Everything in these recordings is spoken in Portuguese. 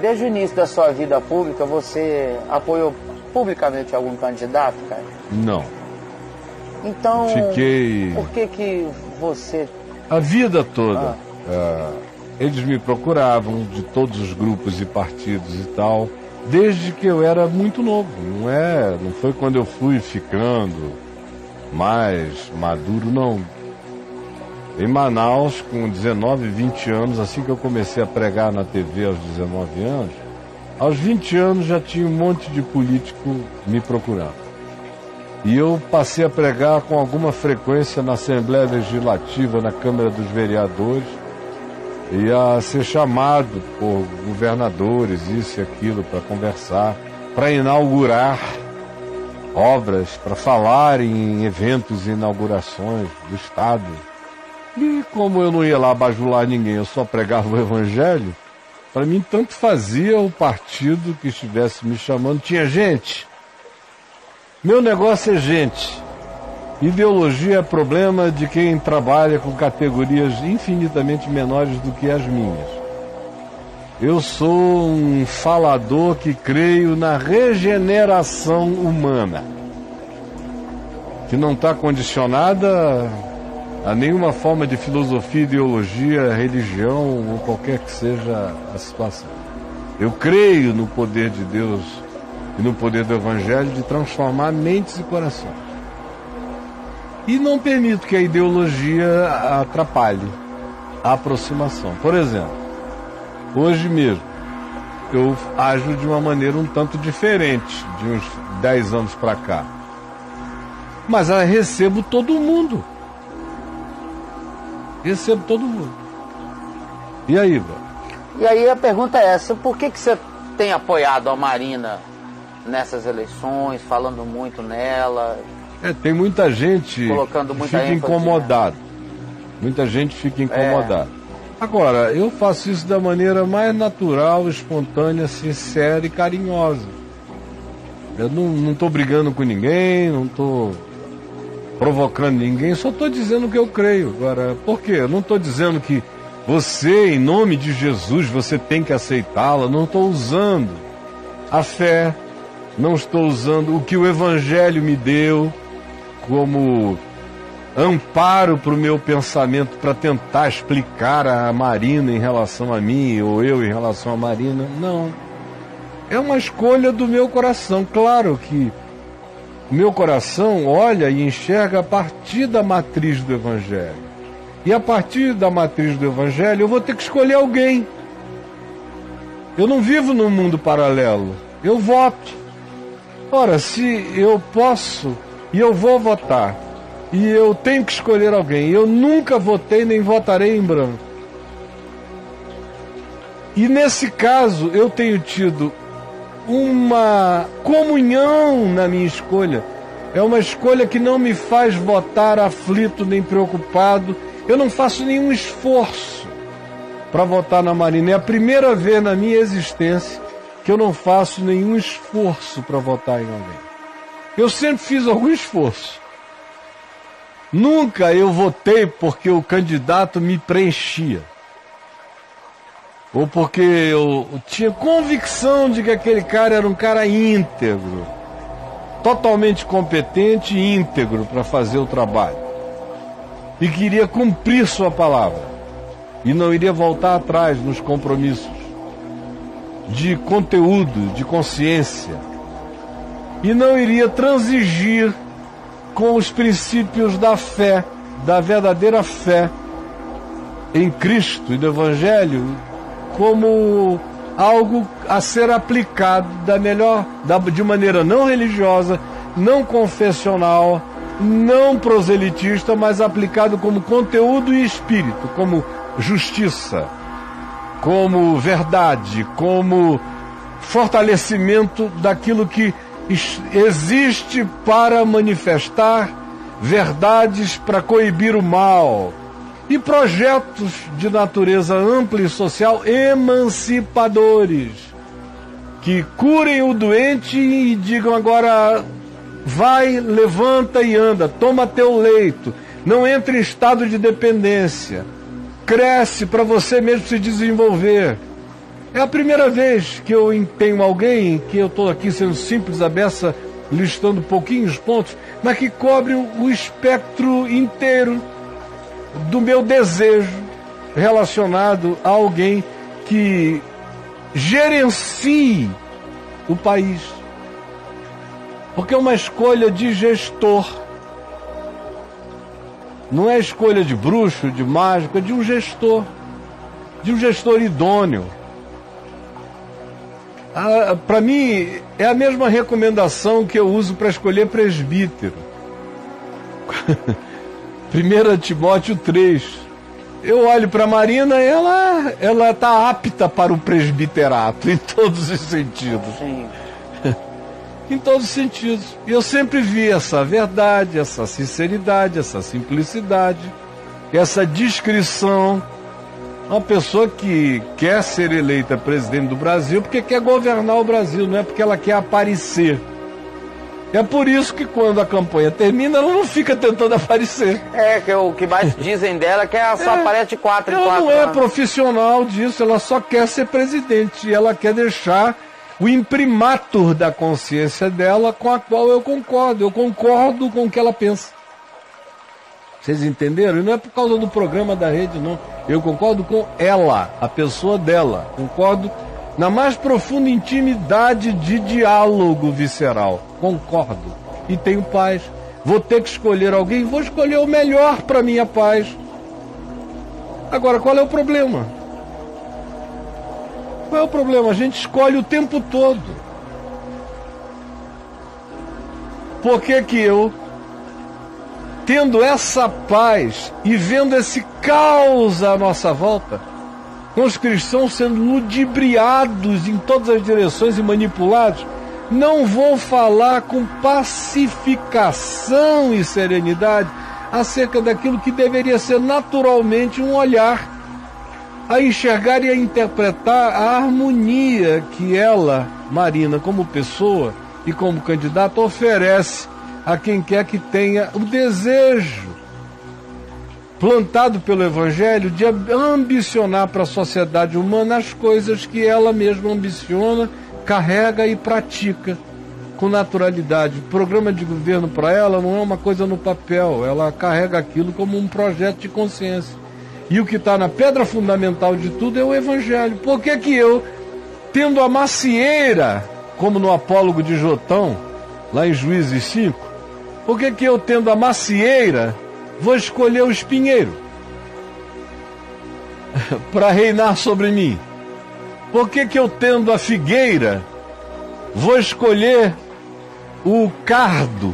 Desde o início da sua vida pública, você apoiou publicamente algum candidato, cara? Não. Então, por que você... A vida toda. Eles me procuravam de todos os grupos e partidos e tal, desde que eu era muito novo. Não foi quando eu fui ficando mais maduro, não. Em Manaus, com 19, 20 anos, assim que eu comecei a pregar na TV aos 19 anos, aos 20 anos já tinha um monte de político me procurando. E eu passei a pregar com alguma frequência na Assembleia Legislativa, na Câmara dos Vereadores, e a ser chamado por governadores, isso e aquilo, para conversar, para inaugurar obras, para falar em eventos e inaugurações do Estado. E como eu não ia lá bajular ninguém, eu só pregava o Evangelho, para mim tanto fazia o partido que estivesse me chamando, tinha gente. Meu negócio é gente. Ideologia é problema de quem trabalha com categorias infinitamente menores do que as minhas. Eu sou um falador que creio na regeneração humana, que não está condicionada a nenhuma forma de filosofia, ideologia, religião ou qualquer que seja a situação. Eu creio no poder de Deus e no poder do Evangelho de transformar mentes e corações. E não permito que a ideologia atrapalhe a aproximação. Por exemplo, hoje mesmo, eu ajo de uma maneira um tanto diferente de uns 10 anos para cá. Mas eu recebo todo mundo. Recebo todo mundo. E aí, velho? E aí a pergunta é essa, por que você tem apoiado a Marina nessas eleições, falando muito nela? Tem muita gente colocando muita ênfase, incomodado. Muita gente fica incomodada. Agora, eu faço isso da maneira mais natural, espontânea, sincera e carinhosa. Eu não estou brigando com ninguém, não estou provocando ninguém, só estou dizendo o que eu creio. Agora, por quê? Eu não estou dizendo que você, em nome de Jesus, você tem que aceitá-la. Não estou usando a fé, não estou usando o que o Evangelho me deu como amparo para o meu pensamento, para tentar explicar a Marina em relação a mim, ou eu em relação a Marina. Não. É uma escolha do meu coração. Claro que o meu coração olha e enxerga a partir da matriz do Evangelho. E a partir da matriz do Evangelho eu vou ter que escolher alguém. Eu não vivo num mundo paralelo. Eu voto. Ora, se eu posso e eu vou votar, e eu tenho que escolher alguém, eu nunca votei nem votarei em branco. E nesse caso eu tenho tido uma comunhão na minha escolha. É uma escolha que não me faz votar aflito nem preocupado. Eu não faço nenhum esforço para votar na Marina. É a primeira vez na minha existência que eu não faço nenhum esforço para votar em alguém. Eu sempre fiz algum esforço. Nunca eu votei porque o candidato me preenchia, ou porque eu tinha convicção de que aquele cara era um cara íntegro, totalmente competente e íntegro para fazer o trabalho, e queria cumprir sua palavra e não iria voltar atrás nos compromissos de conteúdo, de consciência, e não iria transigir com os princípios da fé, da verdadeira fé em Cristo e do Evangelho, como algo a ser aplicado de maneira não religiosa, não confessional, não proselitista, mas aplicado como conteúdo e espírito, como justiça, como verdade, como fortalecimento daquilo que existe para manifestar verdades, para coibir o mal, e projetos de natureza ampla e social emancipadores, que curem o doente e digam agora, vai, levanta e anda, toma teu leito, não entre em estado de dependência, cresce para você mesmo se desenvolver. É a primeira vez que eu empenho alguém, que eu estou aqui sendo simples, a beça, listando pouquinhos pontos, mas que cobre o espectro inteiro do meu desejo relacionado a alguém que gerencie o país. Porque é uma escolha de gestor. Não é escolha de bruxo, de mágico, é de um gestor. De um gestor idôneo. Para mim, é a mesma recomendação que eu uso para escolher presbítero. 1 Timóteo 3. Eu olho para a Marina, ela está apta para o presbiterato, em todos os sentidos. Sim. Em todos os sentidos. E eu sempre vi essa verdade, essa sinceridade, essa simplicidade, essa discrição. Uma pessoa que quer ser eleita presidente do Brasil porque quer governar o Brasil, não é porque ela quer aparecer. É por isso que quando a campanha termina, ela não fica tentando aparecer. É, que o que mais dizem dela é que ela só aparece de 4 em 4 anos. Ela não é profissional disso, ela só quer ser presidente. E ela quer deixar o imprimatur da consciência dela com a qual eu concordo. Eu concordo com o que ela pensa. Vocês entenderam? E não é por causa do programa da rede, não. Eu concordo com ela, a pessoa dela. Concordo na mais profunda intimidade de diálogo visceral. Concordo. E tenho paz. Vou ter que escolher alguém, vou escolher o melhor para minha paz. Agora, qual é o problema? Qual é o problema? A gente escolhe o tempo todo. Por que que eu, tendo essa paz e vendo esse caos à nossa volta, com os cristãos sendo ludibriados em todas as direções e manipulados, não vou falar com pacificação e serenidade acerca daquilo que deveria ser naturalmente um olhar a enxergar e a interpretar a harmonia que ela, Marina, como pessoa e como candidata, oferece a quem quer que tenha o desejo plantado pelo Evangelho de ambicionar para a sociedade humana as coisas que ela mesma ambiciona, carrega e pratica com naturalidade. O programa de governo para ela não é uma coisa no papel, ela carrega aquilo como um projeto de consciência. E o que está na pedra fundamental de tudo é o Evangelho. Por que que eu, tendo a macieira, como no apólogo de Jotão, lá em Juízes 5, por que que eu, tendo a macieira, vou escolher o espinheiro para reinar sobre mim? Por que que eu, tendo a figueira, vou escolher o cardo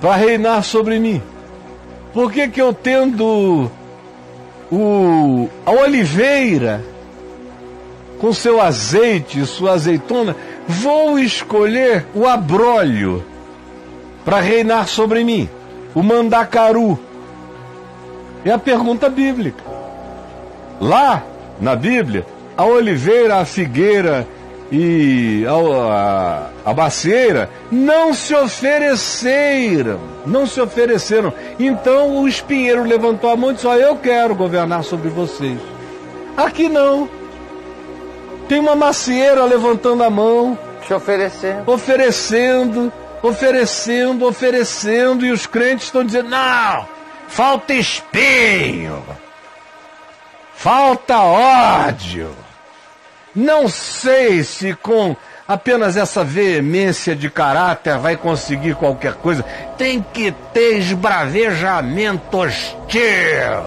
para reinar sobre mim? Por que que eu, tendo a oliveira com seu azeite, sua azeitona, vou escolher o abrolho para reinar sobre mim, o mandacaru? É a pergunta bíblica. Lá na Bíblia, a oliveira, a figueira e a macieira não se ofereceram. Então o espinheiro levantou a mão e disse: eu quero governar sobre vocês. Aqui não. Tem uma macieira levantando a mão, se oferecendo. Oferecendo, e os crentes estão dizendo: não, falta espinho, falta ódio. Não sei se com apenas essa veemência de caráter vai conseguir qualquer coisa. Tem que ter esbravejamento hostil.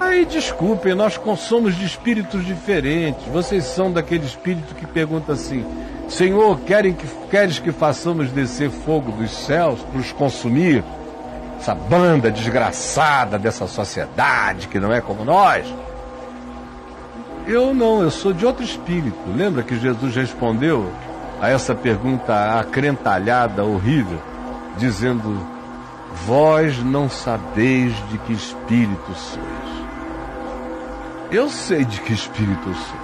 Aí, desculpem, nós somos de espíritos diferentes. Vocês são daquele espírito que pergunta assim: Senhor, queres que façamos descer fogo dos céus para os consumir? Essa banda desgraçada dessa sociedade que não é como nós. Eu não, eu sou de outro espírito. Lembra que Jesus respondeu a essa pergunta acrentalhada, horrível, dizendo: vós não sabeis de que espírito sois. Eu sei de que espírito eu sou.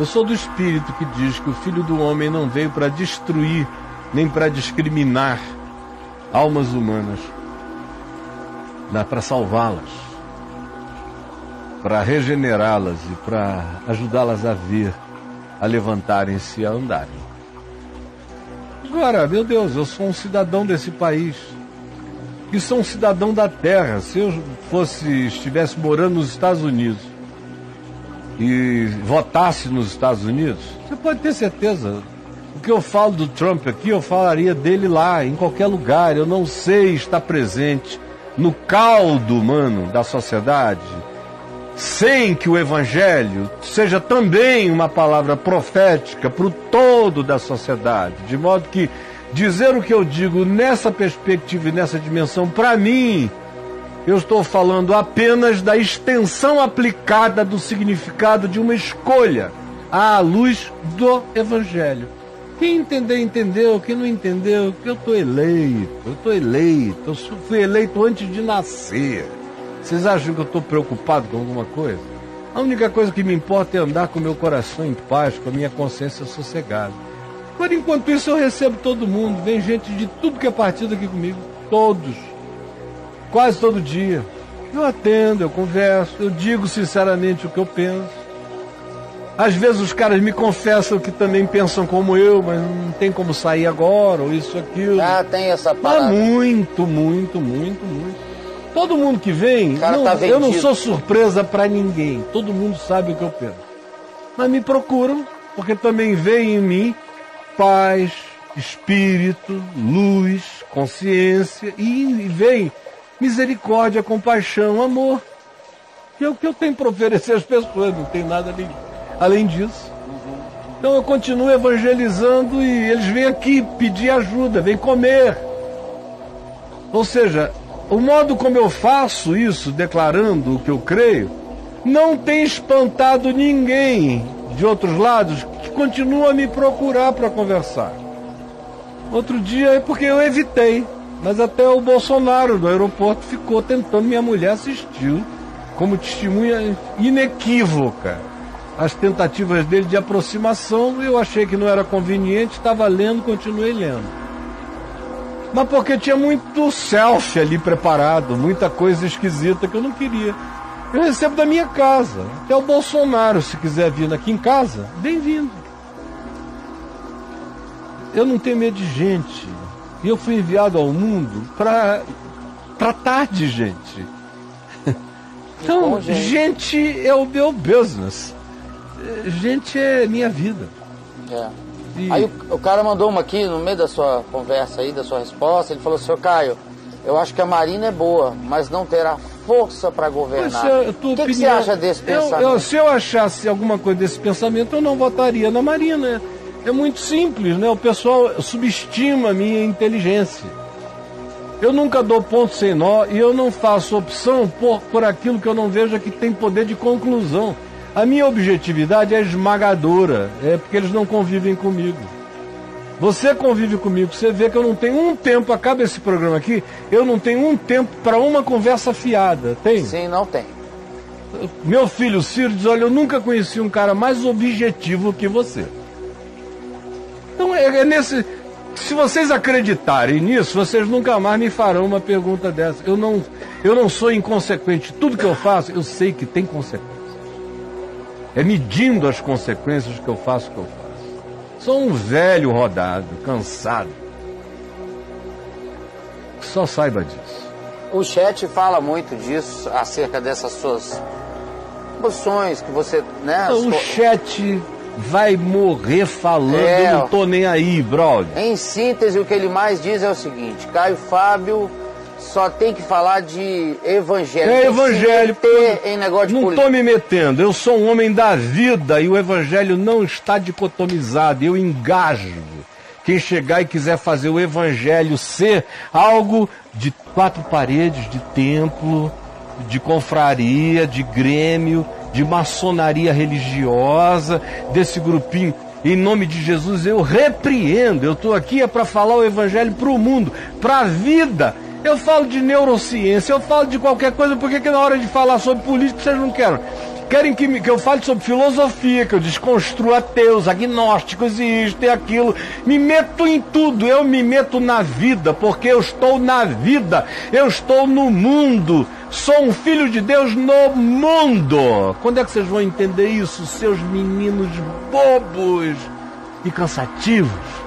Eu sou do espírito que diz que o Filho do Homem não veio para destruir, nem para discriminar almas humanas, dá para salvá-las. para regenerá-las e para ajudá-las a vir, a levantarem-se e a andarem. Agora, meu Deus, eu sou um cidadão desse país. E sou um cidadão da terra. Se eu estivesse morando nos Estados Unidos e votasse nos Estados Unidos, você pode ter certeza. O que eu falo do Trump aqui, eu falaria dele lá, em qualquer lugar. Eu não sei estar presente no caldo humano da sociedade, sem que o Evangelho seja também uma palavra profética para o todo da sociedade, de modo que dizer o que eu digo nessa perspectiva e nessa dimensão, para mim, eu estou falando apenas da extensão aplicada do significado de uma escolha à luz do Evangelho. Quem entender, entendeu. Quem não entendeu, que eu estou eleito. Eu estou eleito. Eu fui eleito antes de nascer. Vocês acham que eu estou preocupado com alguma coisa? A única coisa que me importa é andar com o meu coração em paz, com a minha consciência sossegada. Por enquanto isso, eu recebo todo mundo. Vem gente de tudo que é partido aqui comigo. Todos. Quase todo dia. Eu atendo, eu converso, eu digo sinceramente o que eu penso. Às vezes os caras me confessam que também pensam como eu, mas não tem como sair agora, ou isso, aquilo. Ah, tem essa parada. Mas muito. Todo mundo que vem, eu não sou surpresa pra ninguém. Todo mundo sabe o que eu penso. Mas me procuram, porque também veem em mim paz, espírito, luz, consciência, e vem misericórdia, compaixão, amor. Que é o que eu tenho pra oferecer às pessoas, não tem nada ali além disso. Então eu continuo evangelizando e eles vêm aqui pedir ajuda, vêm comer. Ou seja, o modo como eu faço isso, declarando o que eu creio, não tem espantado ninguém de outros lados que continua a me procurar para conversar. Outro dia é porque eu evitei, mas até o Bolsonaro do aeroporto ficou tentando, minha mulher assistiu como testemunha inequívoca as tentativas dele de aproximação. Eu achei que não era conveniente, estava lendo, continuei lendo. Mas porque tinha muito selfie ali preparado, muita coisa esquisita que eu não queria. Eu recebo da minha casa. Até o Bolsonaro, se quiser vir aqui em casa, bem-vindo. Eu não tenho medo de gente. E eu fui enviado ao mundo para tarde, gente. Então, bom, gente é o meu business. Gente é minha vida. É. E... aí o cara mandou uma aqui no meio da sua conversa aí, da sua resposta. Ele falou: Senhor Caio, eu acho que a Marina é boa, mas não terá força para governar. O que, opinião... que você acha desse pensamento? Se eu achasse alguma coisa desse pensamento, eu não votaria na Marina. É muito simples, né? O pessoal subestima a minha inteligência. Eu nunca dou ponto sem nó e eu não faço opção por aquilo que eu não vejo que tem poder de conclusão. A minha objetividade é esmagadora, é porque eles não convivem comigo. Você convive comigo, você vê que eu não tenho um tempo, acaba esse programa aqui, eu não tenho um tempo para uma conversa fiada, tem? Sim, não tem. Meu filho Ciro diz: olha, eu nunca conheci um cara mais objetivo que você. Então é nesse... se vocês acreditarem nisso, vocês nunca mais me farão uma pergunta dessa. Eu não sou inconsequente, tudo que eu faço, eu sei que tem consequência. É medindo as consequências que eu faço o que eu faço. Sou um velho rodado, cansado. Só saiba disso. O chat fala muito disso, acerca dessas suas emoções que você... né? Não, o chat vai morrer falando, eu não tô nem aí, brother. Em síntese, o que ele mais diz é o seguinte: Caio Fábio só tem que falar de evangelho. É evangelho, em negócio de política. Não estou me metendo, eu sou um homem da vida e o evangelho não está dicotomizado, eu engajo. Quem chegar e quiser fazer o evangelho ser algo de quatro paredes, de templo, de confraria, de grêmio, de maçonaria religiosa, desse grupinho... em nome de Jesus, eu repreendo. Eu estou aqui é para falar o evangelho para o mundo, para a vida. Eu falo de neurociência, eu falo de qualquer coisa. Por que na hora de falar sobre política vocês não querem? Querem que eu fale sobre filosofia, que eu desconstrua ateus, agnósticos e isto e aquilo. Me meto em tudo, eu me meto na vida, porque eu estou na vida, eu estou no mundo. Sou um filho de Deus no mundo. Quando é que vocês vão entender isso, seus meninos bobos e cansativos?